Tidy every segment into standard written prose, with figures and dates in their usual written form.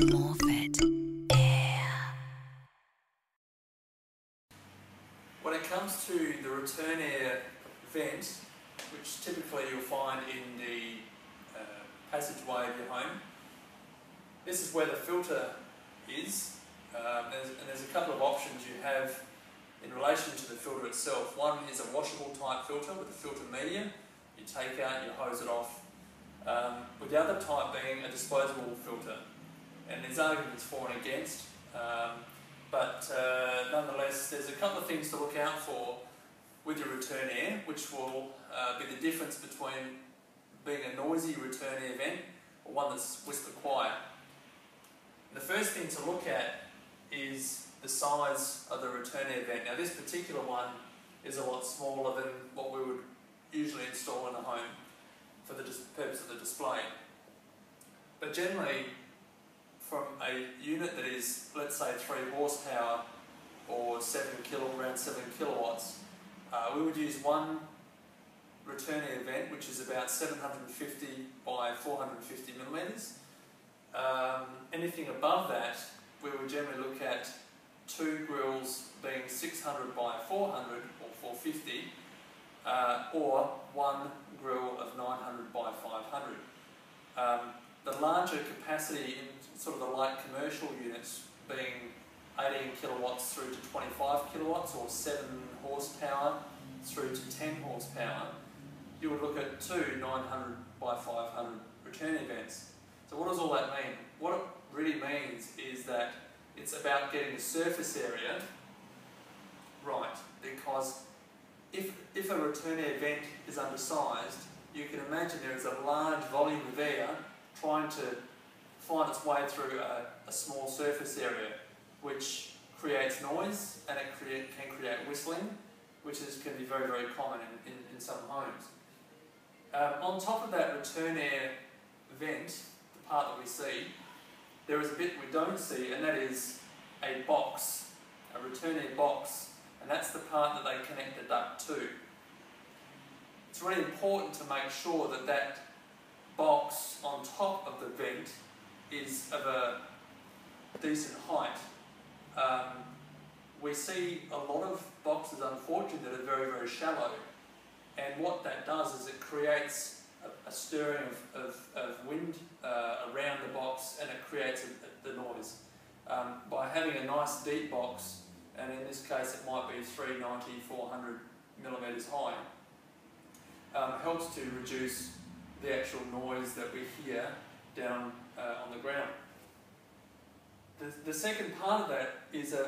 Morphett Air. When it comes to the return air vent, which typically you'll find in the passageway of your home, this is where the filter is, and there's a couple of options you have in relation to the filter itself. One is a washable type filter with a filter media. You take out, you hose it off. With the other type being a disposable filter, and there's arguments for and against, but nonetheless there's a couple of things to look out for with your return air, which will be the difference between being a noisy return air vent or one that's whisper quiet. And the first thing to look at is the size of the return air vent. Now this particular one is a lot smaller than what we would usually install in a home for the purpose of the display. But generally, from a unit that is, let's say, 3 horsepower or around 7 kilowatts, we would use one return air vent, which is about 750 by 450 millimetres. Anything above that, we would generally look at 2 grills being 600 by 400 or 450, or one grill of 900 by 500. The larger capacity in sort of the light commercial units being 18 kilowatts through to 25 kilowatts or 7 horsepower through to 10 horsepower, you would look at 2 900 by 500 return events. So what does all that mean? What it really means is that it's about getting the surface area right, because if a return air vent is undersized, you can imagine there is a large volume of air trying to find its way through a small surface area, which creates noise, and it can create whistling, which can be very, very common in some homes. On top of that return air vent, the part that we see, there is a bit we don't see, and that is a box, a return air box. And that's the part that they connect the duct to. It's really important to make sure that that box on top of the vent is of a decent height. We see a lot of boxes, unfortunately, that are very, very shallow. And what that does is it creates a stirring of wind around the box, and it creates the noise. By having a nice deep box, and in this case it might be 390, 400 millimetres high, helps to reduce the actual noise that we hear down on the ground. The second part of that is a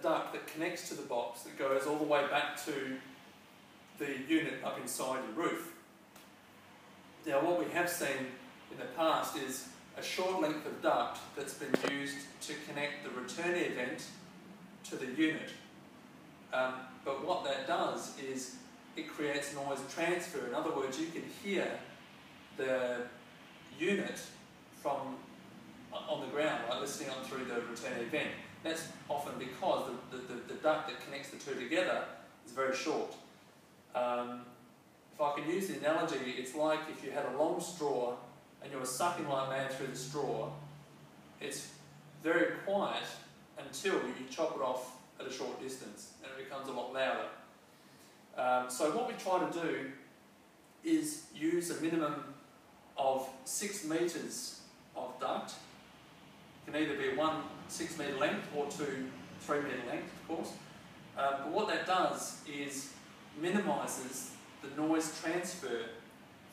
duct that connects to the box that goes all the way back to the unit up inside your roof. Now what we have seen in the past is a short length of duct that's been used to connect the return air vent to the unit, but what that does is it creates noise transfer. In other words, you can hear the unit from on the ground, like listening on through the return air vent. That's often because the duct that connects the two together is very short. If I can use the analogy, it's like if you had a long straw and you were sucking like mad through the straw. It's very quiet until you chop it off at a short distance, and it becomes a lot louder. So what we try to do is use a minimum of 6 metres of duct. It can either be one 6-metre length or two 3-metre length, of course. But what that does is minimises the noise transfer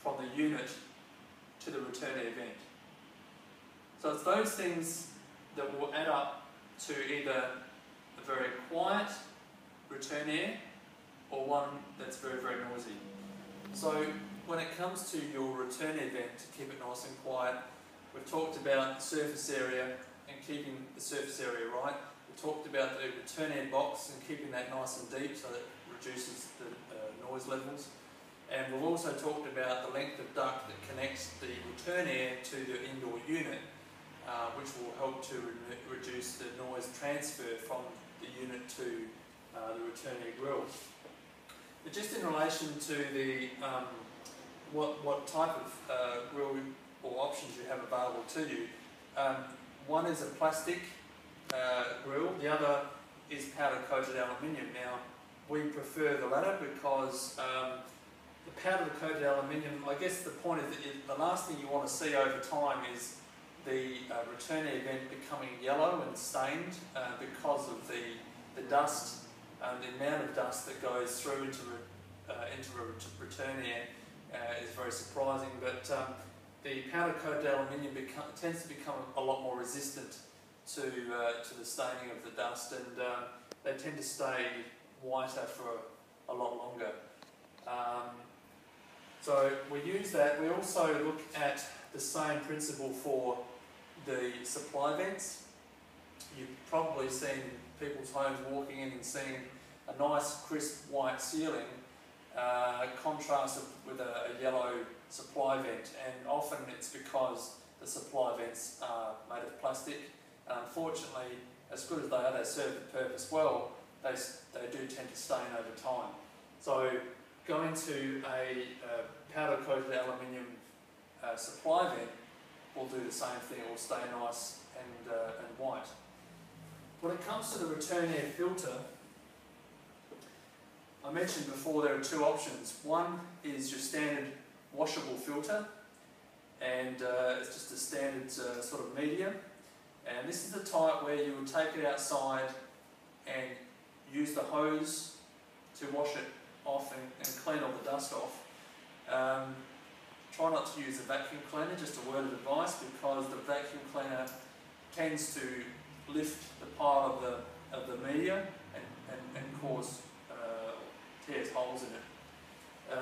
from the unit to the return air vent. So it's those things that will add up to either a very quiet return air or one that's very, very noisy. So when it comes to your return air vent, to keep it nice and quiet, we've talked about the surface area and keeping the surface area right. We've talked about the return air box and keeping that nice and deep so that it reduces the noise levels. And we've also talked about the length of duct that connects the return air to the indoor unit, which will help to reduce the noise transfer from the unit to the return air grill. But just in relation to the what type of grill or options you have available to you, One is a plastic grill, the other is powder-coated aluminium. Now, we prefer the latter because the powder-coated aluminium, I guess the point is that the last thing you want to see over time is the return event becoming yellow and stained because of the dust, the amount of dust that goes through into return air is very surprising. But the powder-coated aluminium tends to become a lot more resistant to the staining of the dust, and they tend to stay whiter for a lot longer. So we use that. We also look at the same principle for the supply vents. You've probably seen people's homes, walking in and seeing a nice crisp white ceiling contrasted with a yellow supply vent, and often it's because the supply vents are made of plastic. Unfortunately, as good as they are, they serve the purpose well, they do tend to stain over time. So going to a powder-coated aluminium supply vent will do the same thing. It will stay nice and white. When it comes to the return air filter, I mentioned before there are two options. One is your standard washable filter, and it's just a standard sort of medium. And this is the type where you would take it outside and use the hose to wash it off and clean all the dust off. Try not to use a vacuum cleaner, just a word of advice, because the vacuum cleaner tends to lift the pile of the media and cause tears, holes in it.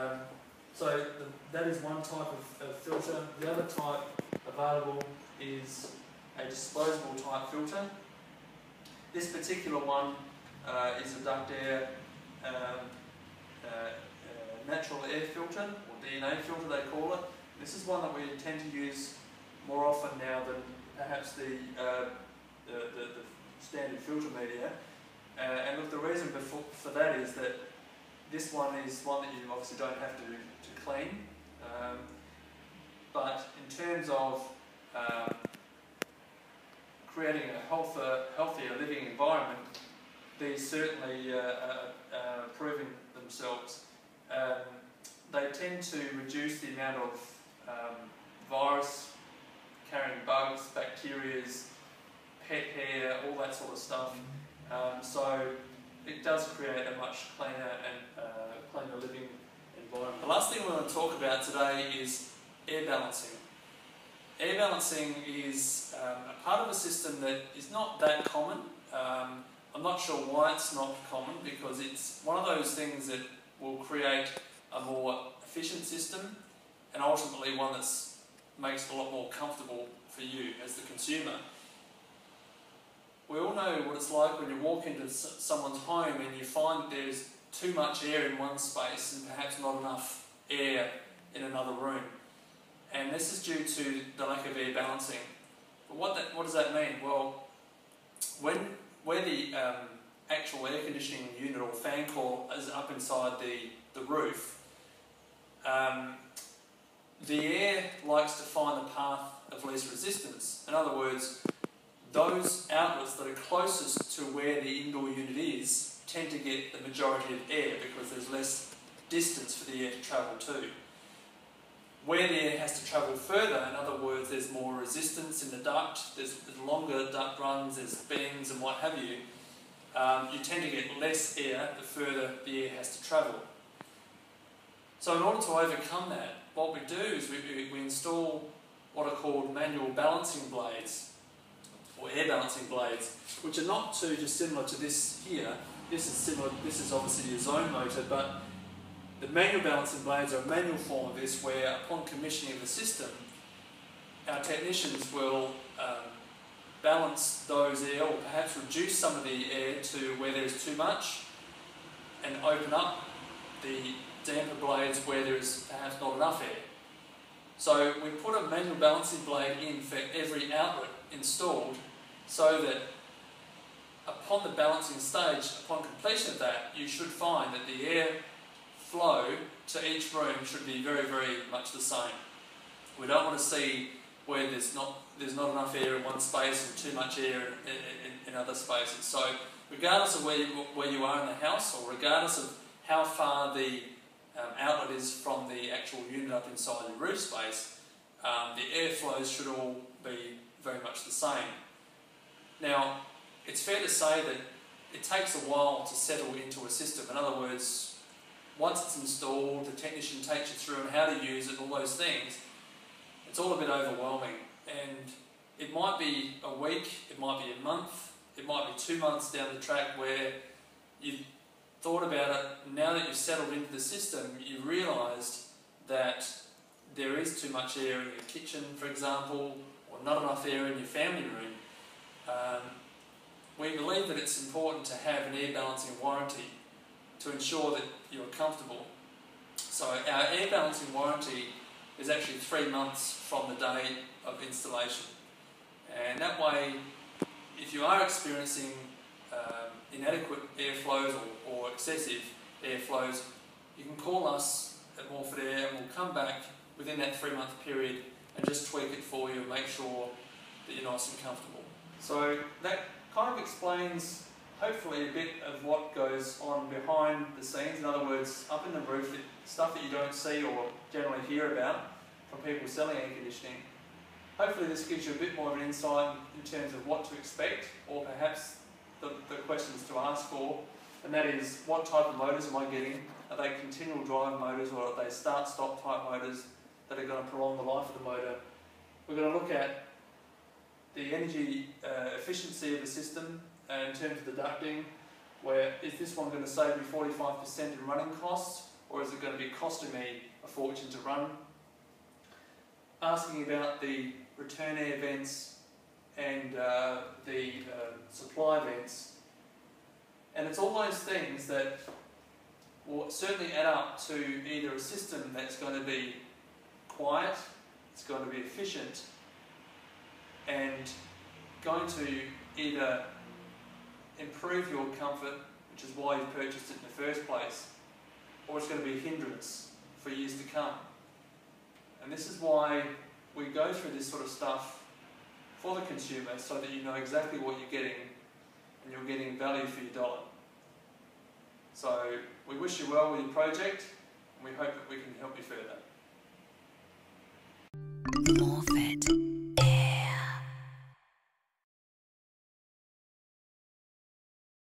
So that is one type of filter. The other type available is a disposable type filter. This particular one is a duct air natural air filter, or DNA filter they call it. This is one that we tend to use more often now than perhaps the standard filter media. And look, the reason for that is that this one is one that you obviously don't have to clean. But in terms of creating a healthier living environment, these certainly are proving themselves. They tend to reduce the amount of virus-carrying bugs, bacteria, pet hair, all that sort of stuff. So it does create a much cleaner living environment. The last thing we want to talk about today is air balancing. Air balancing is a part of a system that is not that common. I'm not sure why it's not common, because it's one of those things that will create a more efficient system, and ultimately one that makes it a lot more comfortable for you as the consumer. We all know what it's like when you walk into someone's home and you find that there's too much air in one space and perhaps not enough air in another room. And this is due to the lack of air balancing. But what does that mean? Well, where the actual air conditioning unit or fan core is up inside the roof, the air likes to find the path of least resistance. In other words, those outlets that are closest to where the indoor unit is tend to get the majority of air, because there's less distance for the air to travel to. Where the air has to travel further, in other words, there's more resistance in the duct, there's longer duct runs, there's bends and what have you, you tend to get less air the further the air has to travel. So in order to overcome that, what we do is we install what are called manual balancing blades, or air balancing blades, which are not too dissimilar to this here. This is similar, this is obviously a zone motor, but the manual balancing blades are a manual form of this, where upon commissioning the system, our technicians will balance those air, or perhaps reduce some of the air to where there's too much, and open up the damper blades where there's perhaps not enough air. So we put a manual balancing blade in for every outlet installed, so that upon the balancing stage, upon completion of that, you should find that the air flow to each room should be very, very much the same. We don't want to see where there's not there's not enough air in one space and too much air in other spaces. So regardless of where you are in the house, or regardless of how far the outlet is from the actual unit up inside the roof space, the airflows should all be very much the same. Now, it's fair to say that it takes a while to settle into a system. In other words, once it's installed, the technician takes you through on how to use it, all those things. It's all a bit overwhelming, and it might be a week, it might be a month, it might be 2 months down the track where you've thought about it. Now that you've settled into the system, you've realised that there is too much air in your kitchen, for example, or not enough air in your family room. We believe that it's important to have an air balancing warranty to ensure that you're comfortable. So our air balancing warranty is actually 3 months from the day of installation. And that way, if you are experiencing inadequate airflows or excessive airflows, you can call us at Morphett Air and we'll come back within that 3 month period and just tweak it for you and make sure that you're nice and comfortable. So that kind of explains, hopefully, a bit of what goes on behind the scenes. In other words, up in the roof, stuff that you don't see or generally hear about from people selling air conditioning. Hopefully this gives you a bit more of an insight in terms of what to expect, or perhaps the questions to ask for, and that is, what type of motors am I getting? Are they continual drive motors, or are they start-stop type motors that are going to prolong the life of the motor? We're going to look at the energy efficiency of the system in terms of the ducting, where is this one going to save me 45% in running costs, or is it going to be costing me a fortune to run? Asking about the return air vents and the supply vents. And it's all those things that will certainly add up to either a system that's going to be quiet, it's going to be efficient, and going to either improve your comfort, which is why you purchased it in the first place, or it's going to be a hindrance for years to come. And this is why we go through this sort of stuff for the consumer, so that you know exactly what you're getting and you're getting value for your dollar. So we wish you well with your project, and we hope that we can help you further. Morphett.